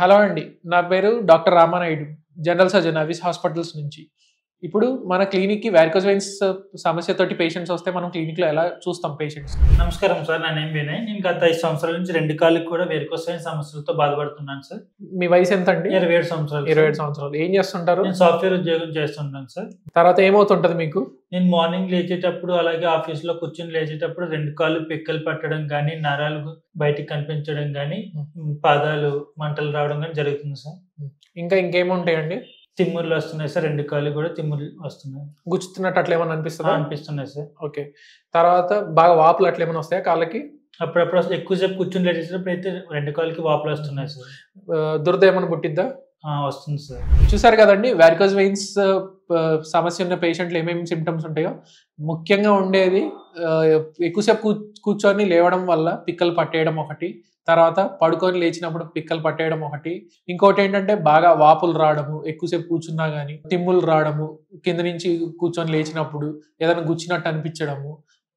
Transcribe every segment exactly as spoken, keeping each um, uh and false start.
Hello అండి, నా పేరు doctor Rama Naidu, general surgeon Avis hospitals నుంచి. ఇప్పుడు మన క్లినిక్కి వెరికోజ్ వెయిన్స్ సమస్యతోటి పేషెంట్స్ వస్తే మనం క్లినిక్లో ఎలా చూస్తాం పేషెంట్స్? నమస్కారం సార్, నా నేమ్ వినయ్. నేను గత ఐదు సంవత్సరాల నుంచి రెండు కాళ్ళకి కూడా వెరికోజ్ వెయిన్స్ సమస్యలతో బాధపడుతున్నాను సార్. మీ వయసు ఎంత అండి? ఇరవై ఏడు సంవత్సరాలు. ఇరవై ఏడు సంవత్సరాలు ఏం చేస్తుంటారు? నేను సాఫ్ట్వేర్ ఉద్యోగం చేస్తుంటాను సార్. తర్వాత ఏమవుతుంటుంది మీకు? నేను మార్నింగ్ లేచేటప్పుడు అలాగే ఆఫీస్లో కూర్చొని లేచేటప్పుడు రెండు కాళ్ళు పిక్కలు పట్టడం కానీ, నరాలు బయటికి కనిపించడం కానీ, పాదాలు మంటలు రావడం కానీ జరుగుతుంది సార్. ఇంకా ఇంకేముంటాయండి? తిమ్ముర్లు వస్తున్నాయి సార్, రెండు కాళ్ళు కూడా తిమ్ముర్లు వస్తున్నాయి. గుచ్చుతున్నట్టు అట్లా ఏమైనా అనిపిస్తుందా? అనిపిస్తున్నాయి సార్. ఓకే. తర్వాత బాగా వాపులు అట్లా ఏమైనా వస్తాయా కాళ్ళకి? అప్పుడప్పుడు ఎక్కువసేపు కూర్చొని లేచేటప్పుడు అయితే రెండు కాళ్ళకి వాపులు వస్తున్నాయి సార్. దురద ఏమైనా పుట్టిద్దా? వస్తుంది సార్. చూసారు కదండి, వెరికోజ్ వెయిన్స్ సమస్య ఉన్న పేషెంట్లు ఏమేమి సిమ్టమ్స్ ఉంటాయో. ముఖ్యంగా ఉండేది ఎక్కువసేపు కూ కూర్చొని లేవడం వల్ల పిక్కలు పట్టేయడం ఒకటి, తర్వాత పడుకొని లేచినప్పుడు పిక్కలు పట్టేయడం ఒకటి, ఇంకోటి ఏంటంటే బాగా వాపులు రావడము, ఎక్కువసేపు కూర్చున్నా కానీ తిమ్ములు రావడము, కింద నుంచి కూర్చొని లేచినప్పుడు ఏదైనా గుచ్చినట్టు అనిపించడము,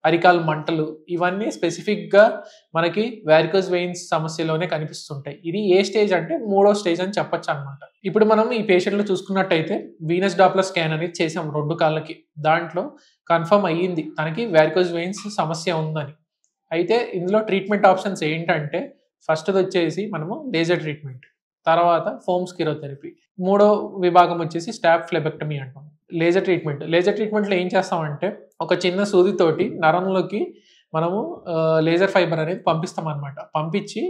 అరికాలు మంటలు, ఇవన్నీ స్పెసిఫిక్గా మనకి వెరికోజ్ వెయిన్స్ సమస్యలోనే కనిపిస్తుంటాయి. ఇది ఏ స్టేజ్ అంటే మూడో స్టేజ్ అని చెప్పచ్చు అనమాట. ఇప్పుడు మనం ఈ పేషెంట్లు చూసుకున్నట్టయితే వీనస్ డాప్లర్ స్కాన్ అనేది చేసాం రెండు కాళ్ళకి. దాంట్లో కన్ఫర్మ్ అయ్యింది తనకి వెరికోజ్ వెయిన్స్ సమస్య ఉందని. అయితే ఇందులో ట్రీట్మెంట్ ఆప్షన్స్ ఏంటంటే ఫస్ట్ది వచ్చేసి మనము లేజర్ ట్రీట్మెంట్, తర్వాత ఫోమ్స్ కిరోథెరపీ, మూడో విభాగం వచ్చేసి స్టాప్ ఫ్లెబెక్టమీ అంటాం. లేజర్ ట్రీట్మెంట్ లేజర్ ట్రీట్మెంట్లో ఏం చేస్తామంటే ఒక చిన్న సూదితోటి నరంలోకి మనము లేజర్ ఫైబర్ అనేది పంపిస్తాం అనమాట. పంపించి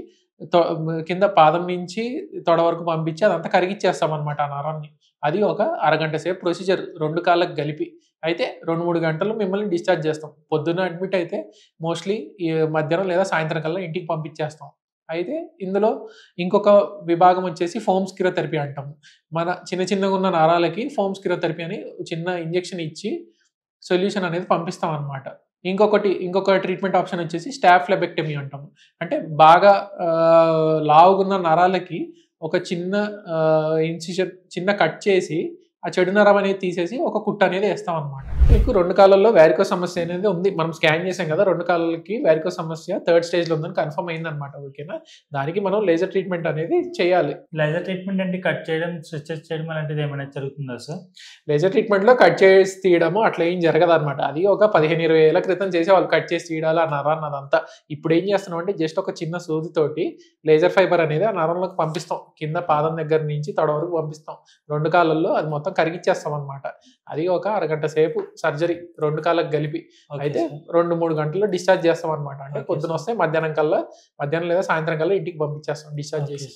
కింద పాదం నుంచి తొడ వరకు పంపించి అదంతా కరిగిచ్చేస్తాం అనమాట ఆ నరాన్ని. అది ఒక అరగంట సేపు ప్రొసీజర్ రెండు కాళ్ళకి కలిపి. అయితే రెండు మూడు గంటలు మిమ్మల్ని డిశ్చార్జ్ చేస్తాం. పొద్దున్న అడ్మిట్ అయితే మోస్ట్లీ మధ్యాహ్నం లేదా సాయంత్రం కల్లా ఇంటికి పంపించేస్తాం. అయితే ఇందులో ఇంకొక విభాగం వచ్చేసి ఫోమ్స్ కిరోథెరపీ అంటాము. మన చిన్న చిన్నగా ఉన్న నరాలకి ఫోమ్స్ కిరోథెరపీ అని చిన్న ఇంజెక్షన్ ఇచ్చి సొల్యూషన్ అనేది పంపిస్తాం అనమాట. ఇంకొకటి ఇంకొక ట్రీట్మెంట్ ఆప్షన్ వచ్చేసి స్టాప్ ఫ్లెబెక్టమీ అంటాము. అంటే బాగా లావుగున్న నరాలకి ఒక చిన్న ఇన్సిషన్ చిన్న కట్ చేసి ఆ చెడు నరం అనేది తీసేసి ఒక కుట్ట అనేది వేస్తాం అనమాట. మీకు రెండు కాళ్ళల్లో వెరికోజ్ సమస్య అనేది ఉంది, మనం స్కాన్ చేసాం కదా, రెండు కాళ్ళకి వెరికోజ్ సమస్య థర్డ్ స్టేజ్లో ఉందని కన్ఫర్మ్ అయింది అనమాట. ఓకేనా, దానికి మనం లేజర్ ట్రీట్మెంట్ అనేది చేయాలి. లేజర్ ట్రీట్మెంట్ అంటే కట్ చేయడం, స్ట్రెచెస్ చేయడం అలాంటిది ఏమైనా జరుగుతుందా సార్? లేజర్ ట్రీట్మెంట్లో కట్ చేసి తీయడము అట్లా ఏం జరగదు అనమాట. అది ఒక పదిహేను ఇరవై ఏళ్ళ క్రితం చేసి వాళ్ళు కట్ చేసి తీయడాలి ఆ నరాన్ని అదంతా. ఇప్పుడు ఏం చేస్తున్నాం అంటే జస్ట్ ఒక చిన్న సూదితోటి లేజర్ ఫైబర్ అనేది ఆ నరంలోకి పంపిస్తాం, కింద పాదం దగ్గర నుంచి తొడ వరకు పంపిస్తాం. రెండు కాళ్ళల్లో అది మొత్తం కరిగిచ్చేస్తాం అనమాట. అది ఒక అరగంట సేపు సర్జరీ రెండు కాళ్ళకి కలిపి. అయితే రెండు మూడు గంటల్లో డిశ్చార్జ్ చేస్తాం అనమాట. అంటే పొద్దున వస్తే మధ్యాహ్నం కల్లా మధ్యాహ్నం లేదా సాయంత్రం కల్లా ఇంటికి పంపించేస్తాం డిశ్చార్జ్ చేసి.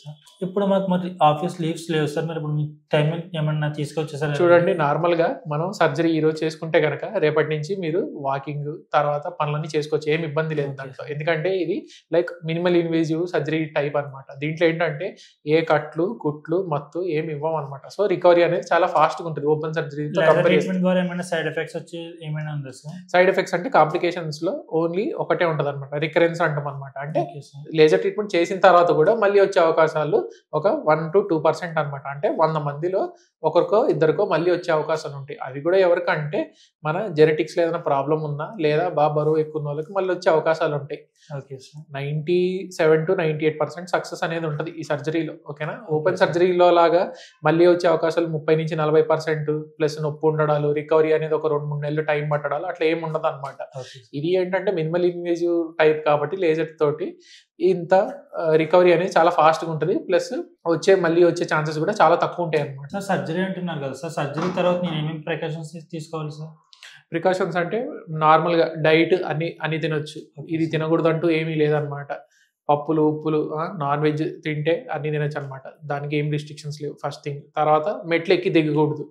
ఇప్పుడు మాకు మరి ఆఫీస్ లీవ్స్ లేవు సార్, మరి ఇప్పుడు టైం ఏమన్నా తీసుకొచ్చే సార్? చూడండి, నార్మల్ గా మనం సర్జరీ ఈ రోజు చేసుకుంటే కనుక రేపటి నుంచి మీరు వాకింగ్ తర్వాత పనులన్నీ చేసుకోవచ్చు, ఏమి ఇబ్బంది లేదు దాంట్లో. ఎందుకంటే ఇది like minimal invasive surgery type అనమాట. దీంట్లో ఏంటంటే ఏ కట్లు కుట్లు మత్తు ఏమి ఇవ్వం అనమాట. సో రికవరీ అనేది చాలా ఫాస్ట్గా ఉంటుంది ఓపెన్ సర్జరీ. సైడ్ ఎఫెక్ట్స్ వచ్చి ఏమైనా ఉందా సార్? సైడ్ ఎఫెక్ట్స్ అంటే కాంప్లికేషన్స్ లో ఓన్లీ ఒకటే ఉంటుంది అనమాట, రికరెన్స్ అంటాం అనమాట. అంటే లేజర్ ట్రీట్మెంట్ చేసిన తర్వాత కూడా మళ్ళీ వచ్చే అవకాశాలు ఒక వన్ టు టూ పర్సెంట్ అనమాట. అంటే వంద మందిలో ఒకరికో ఇద్దరికో మళ్ళీ వచ్చే అవకాశాలు ఉంటాయి. అవి కూడా ఎవరికంటే మన జెనెటిక్స్ లో ఏదైనా ప్రాబ్లం ఉన్నా లేదా బాగా బరువు ఎక్కువ వాళ్ళకి మళ్ళీ వచ్చే అవకాశాలు ఉంటాయి. Okay sir. Ninety seven to ninety eight percent success అనేది ఉంటుంది ఈ సర్జరీలో. ఓకేనా, ఓపెన్ సర్జరీలో లాగా మళ్ళీ వచ్చే అవకాశాలు ముప్పై నుంచి నలభై పర్సెంట్ ప్లస్ నొప్పి ఉండడాలు, రికవరీ అనేది ఒక రెండు మూడు నెలలు టైం పట్టడాలు అట్లా ఏమి ఉండదు అనమాట. ఇది ఏంటంటే మినిమల్ ఇన్వేజివ్ టైప్ కాబట్టి లేజర్ తోటి ఇంత రికవరీ అనేది చాలా ఫాస్ట్గా ఉంటుంది. ప్లస్ వచ్చే మళ్ళీ వచ్చే ఛాన్సెస్ కూడా చాలా తక్కువ ఉంటాయి అనమాట. సార్, సర్జరీ అంటున్నారు కదా సార్, సర్జరీ తర్వాత నేను ఏమేమి ప్రికాషన్స్ తీసుకోవాలి సార్? ప్రికాషన్స్ అంటే నార్మల్గా డైట్ అన్ని అన్ని తినొచ్చు, ఇది తినకూడదు అంటూ ఏమీ లేదనమాట. పప్పులు ఉప్పులు నాన్ వెజ్ తింటే అన్ని తినచ్చు అనమాట, దానికి ఏం రిస్ట్రిక్షన్స్ లేవు ఫస్ట్ థింగ్. తర్వాత మెట్లు ఎక్కి దిగకూడదు,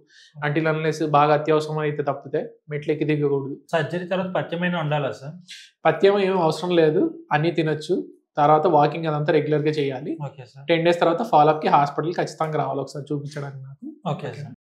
అంటిల్ అన్లెస్ బాగా అత్యవసరం అయితే తప్పితే మెట్లు ఎక్కి దిగకూడదు. సర్జరీ తర్వాత పథ్యమైన ఉండాలా సార్? పథ్యం ఏం అవసరం లేదు, అన్ని తినొచ్చు. తర్వాత వాకింగ్ అదంతా రెగ్యులర్గా చేయాలి. టెన్ డేస్ తర్వాత ఫాలోఅప్కి హాస్పిటల్కి ఖచ్చితంగా రావాలి ఒకసారి చూపించడానికి నాకు. Okay sir.